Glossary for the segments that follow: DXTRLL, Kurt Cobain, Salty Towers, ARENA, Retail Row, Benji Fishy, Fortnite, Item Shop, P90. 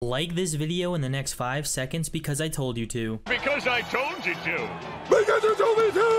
Like this video in the next 5 seconds because I told you to. Because I told you to. Because you told me to.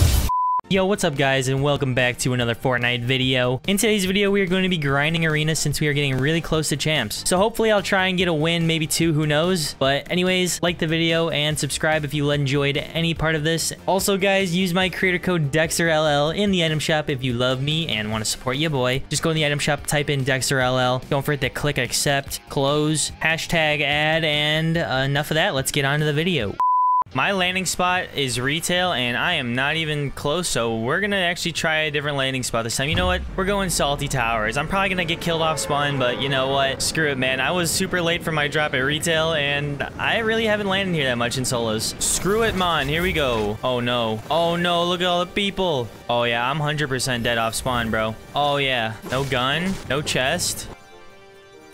Yo, what's up guys, and welcome back to another Fortnite video. In today's video, we are going to be grinding Arena since we are getting really close to champs. So hopefully I'll try and get a win, maybe two, who knows. But anyways, like the video and subscribe if you enjoyed any part of this. Also guys, use my creator code DXTRLL in the item shop if you love me and want to support your boy. Just go in the item shop, type in DXTRLL. Don't forget to click accept, close, hashtag ad, and enough of that. Let's get on to the video. My landing spot is retail, and I am not even close, so we're gonna actually try a different landing spot this time. You know what? We're going Salty Towers. I'm probably gonna get killed off spawn, but you know what? Screw it, man. I was super late for my drop at retail, and I really haven't landed here that much in solos. Screw it, man. Here we go. Oh, no. Oh, no. Look at all the people. Oh, yeah. I'm 100% dead off spawn, bro. Oh, yeah. No gun. No chest.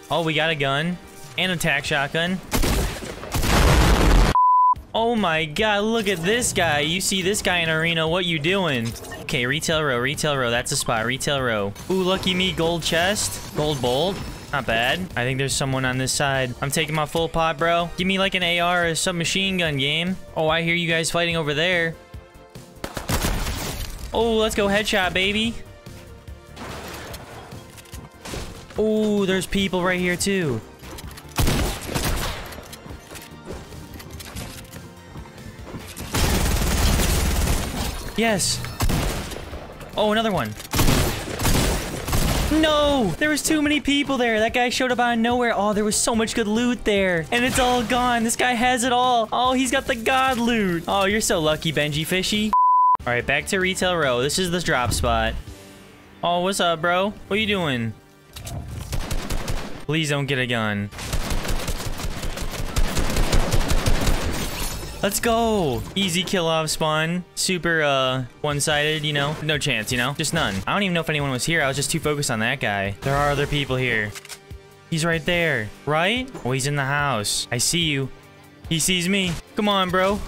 Oh, we got a gun. And an attack shotgun. Oh my god, look at this guy. You see this guy in Arena, what you doing? Okay, Retail Row, that's a spot, Retail Row. Ooh, lucky me, gold chest, gold bolt, not bad. I think there's someone on this side. I'm taking my full pot, bro. Give me like an AR or a submachine gun game. Oh, I hear you guys fighting over there. Oh, let's go headshot, baby. Oh, there's people right here too. Yes. Oh, another one. No! There was too many people there. That guy showed up out of nowhere. Oh, there was so much good loot there. And it's all gone. This guy has it all. Oh, he's got the god loot. Oh, you're so lucky, Benji Fishy. All right, back to Retail Row. This is the drop spot. Oh, what's up, bro? What are you doing? Please don't get a gun. Let's go. Easy kill off spawn. Super one-sided, you know. No chance, you know. Just none. I don't even know if anyone was here. I was just too focused on that guy. There are other people here. He's right there, right? Oh, he's in the house. I see you. He sees me. Come on, bro.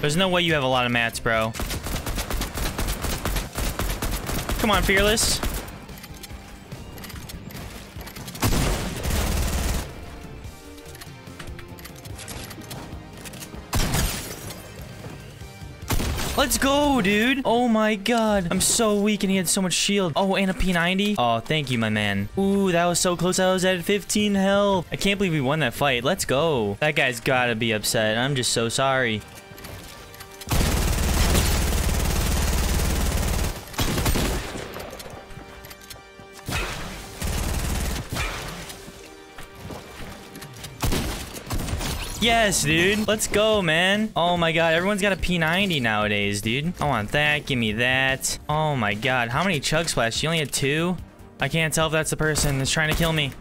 There's no way you have a lot of mats, bro. Come on, Fearless. Let's go, dude. Oh my god. I'm so weak, and he had so much shield. Oh, and a P90. Oh, thank you, my man. Ooh, that was so close. I was at 15 health. I can't believe we won that fight. Let's go. That guy's gotta be upset. I'm just so sorry. Yes, dude. Let's go, man. Oh my god, everyone's got a P90 nowadays, dude. I want that. Give me that. Oh my god, how many chug splash? You only had two? I can't tell if that's the person that's trying to kill me.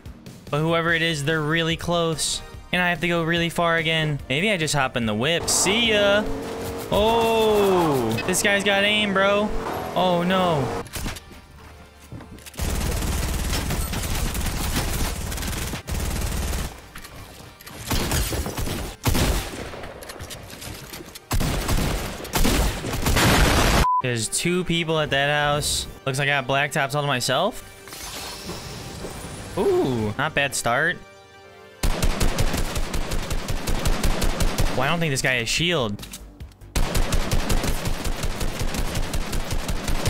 But whoever it is, they're really close. And I have to go really far again. Maybe I just hop in the whip. See ya. Oh, this guy's got aim, bro. Oh no. There's two people at that house. Looks like I got blacktops all to myself. Ooh, not bad start. Well, I don't think this guy has shield.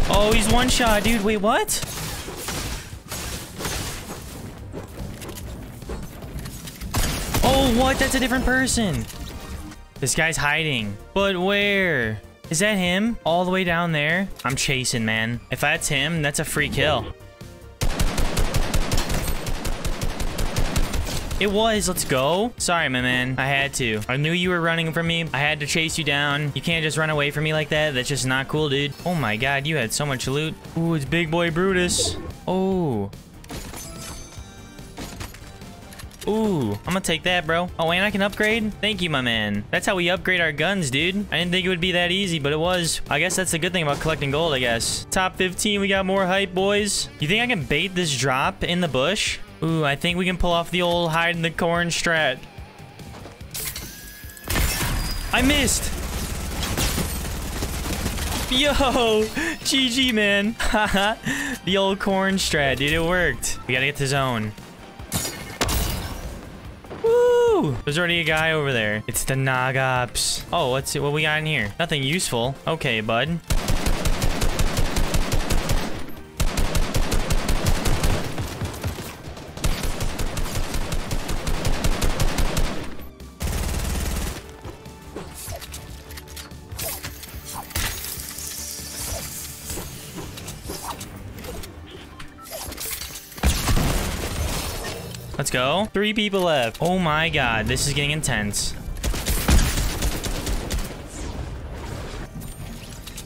Oh, he's one shot, dude. Wait, what? Oh, what? That's a different person. This guy's hiding. But where? Is that him? All the way down there? I'm chasing, man. If that's him, that's a free kill. It was. Let's go. Sorry, my man. I had to. I knew you were running from me. I had to chase you down. You can't just run away from me like that. That's just not cool, dude. Oh my god, you had so much loot. Ooh, it's big boy Brutus. Oh. Ooh, I'm gonna take that, bro. Oh, and I can upgrade? Thank you, my man. That's how we upgrade our guns, dude. I didn't think it would be that easy, but it was. I guess that's the good thing about collecting gold, I guess. Top 15, we got more hype, boys. You think I can bait this drop in the bush? Ooh, I think we can pull off the old hide in the corn strat. I missed. Yo, GG, man. Haha, the old corn strat, dude, it worked. We gotta get to zone. Woo! There's already a guy over there. It's the Nagops. Oh, let's see what we got in here. Nothing useful. Okay, bud. Let's go. 3 people left. Oh my god, this is getting intense.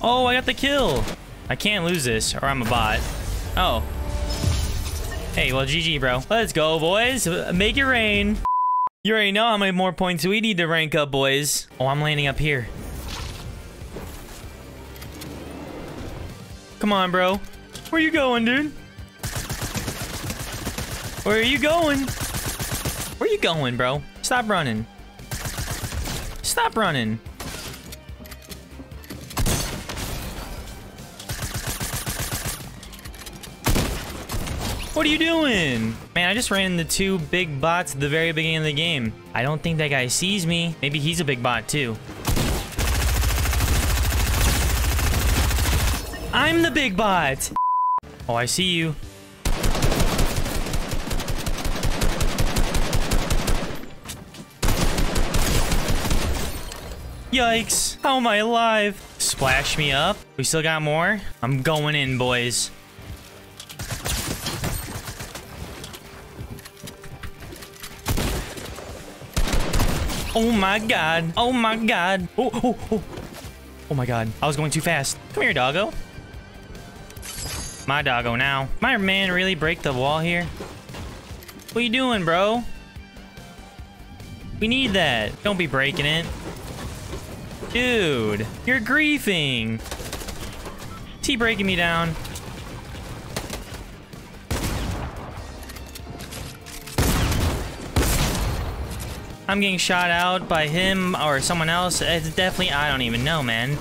Oh, I got the kill. I can't lose this or I'm a bot. Oh. Hey, well, GG, bro. Let's go, boys. Make it rain. You already know how many more points we need to rank up, boys. Oh, I'm landing up here. Come on, bro. Where you going, dude? Where are you going? Where are you going, bro? Stop running. Stop running. What are you doing? Man, I just ran into 2 big bots at the very beginning of the game. I don't think that guy sees me. Maybe he's a big bot too. I'm the big bot. Oh, I see you. Yikes. How am I alive? Splash me up. We still got more. I'm going in, boys. Oh my god. Oh my god. Oh, oh, oh. Oh my god. I was going too fast. Come here, doggo. My doggo now. My man really break the wall here. What you doing, bro? We need that. Don't be breaking it. Dude, you're griefing. Is he breaking me down? I'm getting shot out by him or someone else. It's definitely, I don't even know, man.